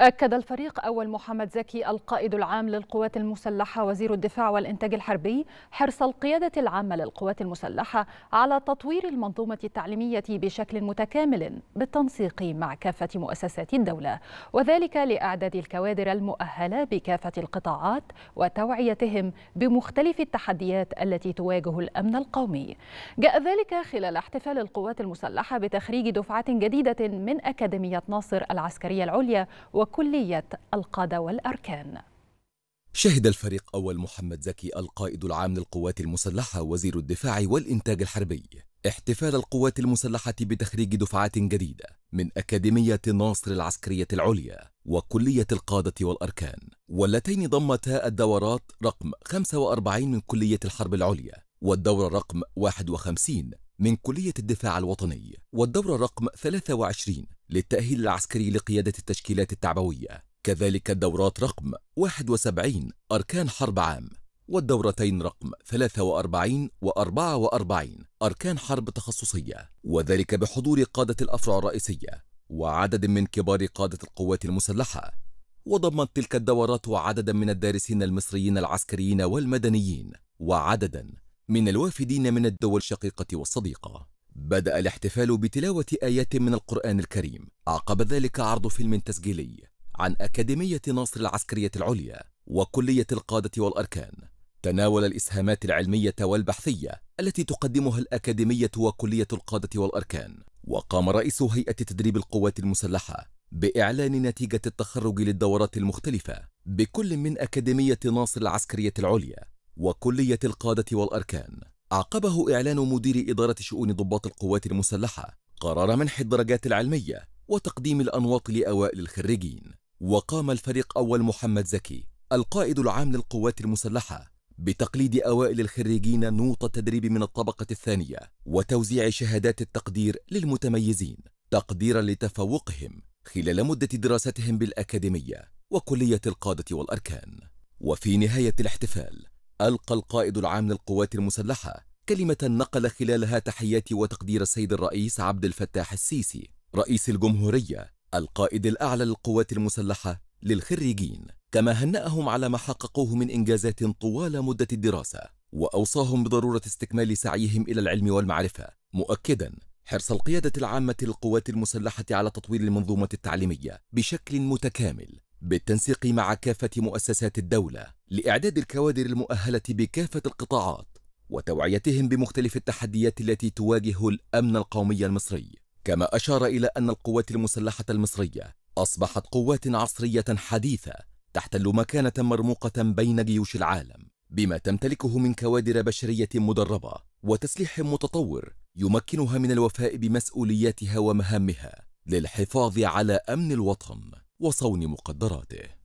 أكد الفريق أول محمد زكي القائد العام للقوات المسلحة وزير الدفاع والإنتاج الحربي حرص القيادة العامة للقوات المسلحة على تطوير المنظومة التعليمية بشكل متكامل بالتنسيق مع كافة مؤسسات الدولة، وذلك لإعداد الكوادر المؤهلة بكافة القطاعات وتوعيتهم بمختلف التحديات التي تواجه الأمن القومي. جاء ذلك خلال احتفال القوات المسلحة بتخريج دفعة جديدة من أكاديمية ناصر العسكرية العليا وكلية القادة والأركان. شهد الفريق أول محمد زكي القائد العام للقوات المسلحة وزير الدفاع والإنتاج الحربي احتفال القوات المسلحة بتخريج دفعات جديدة من أكاديمية ناصر العسكرية العليا وكلية القادة والأركان، واللتين ضمتا الدورات رقم 45 من كلية الحرب العليا، والدورة رقم 51 من كلية الدفاع الوطني، والدورة رقم 23 للتأهيل العسكري لقيادة التشكيلات التعبوية، كذلك الدورات رقم 71 أركان حرب عام، والدورتين رقم 43 و44 أركان حرب تخصصية، وذلك بحضور قادة الأفرع الرئيسية وعدد من كبار قادة القوات المسلحة. وضمت تلك الدورات عددا من الدارسين المصريين العسكريين والمدنيين وعددا من الوافدين من الدول الشقيقة والصديقة. بدأ الاحتفال بتلاوة آيات من القرآن الكريم، عقب ذلك عرض فيلم تسجيلي عن أكاديمية ناصر العسكرية العليا وكلية القادة والأركان تناول الإسهامات العلمية والبحثية التي تقدمها الأكاديمية وكلية القادة والأركان. وقام رئيس هيئة تدريب القوات المسلحة بإعلان نتيجة التخرج للدورات المختلفة بكل من أكاديمية ناصر العسكرية العليا وكلية القادة والأركان. عقبه إعلان مدير إدارة شؤون ضباط القوات المسلحة قرار منح الدرجات العلمية وتقديم الأنواط لأوائل الخريجين. وقام الفريق أول محمد زكي القائد العام للقوات المسلحة بتقليد أوائل الخريجين نوط التدريب من الطبقة الثانية وتوزيع شهادات التقدير للمتميزين تقديرا لتفوقهم خلال مدة دراستهم بالأكاديمية وكلية القادة والأركان. وفي نهاية الاحتفال ألقى القائد العام للقوات المسلحة كلمة نقل خلالها تحيات وتقدير السيد الرئيس عبد الفتاح السيسي رئيس الجمهورية القائد الأعلى للقوات المسلحة للخريجين، كما هنأهم على ما حققوه من إنجازات طوال مدة الدراسة، وأوصاهم بضرورة استكمال سعيهم إلى العلم والمعرفة، مؤكدا حرص القيادة العامة للقوات المسلحة على تطوير المنظومة التعليمية بشكل متكامل بالتنسيق مع كافة مؤسسات الدولة لإعداد الكوادر المؤهلة بكافة القطاعات وتوعيتهم بمختلف التحديات التي تواجه الأمن القومي المصري. كما أشار إلى أن القوات المسلحة المصرية أصبحت قوات عصرية حديثة تحتل مكانة مرموقة بين جيوش العالم بما تمتلكه من كوادر بشرية مدربة وتسليح متطور يمكنها من الوفاء بمسؤولياتها ومهامها للحفاظ على أمن الوطن وصون مقدراته.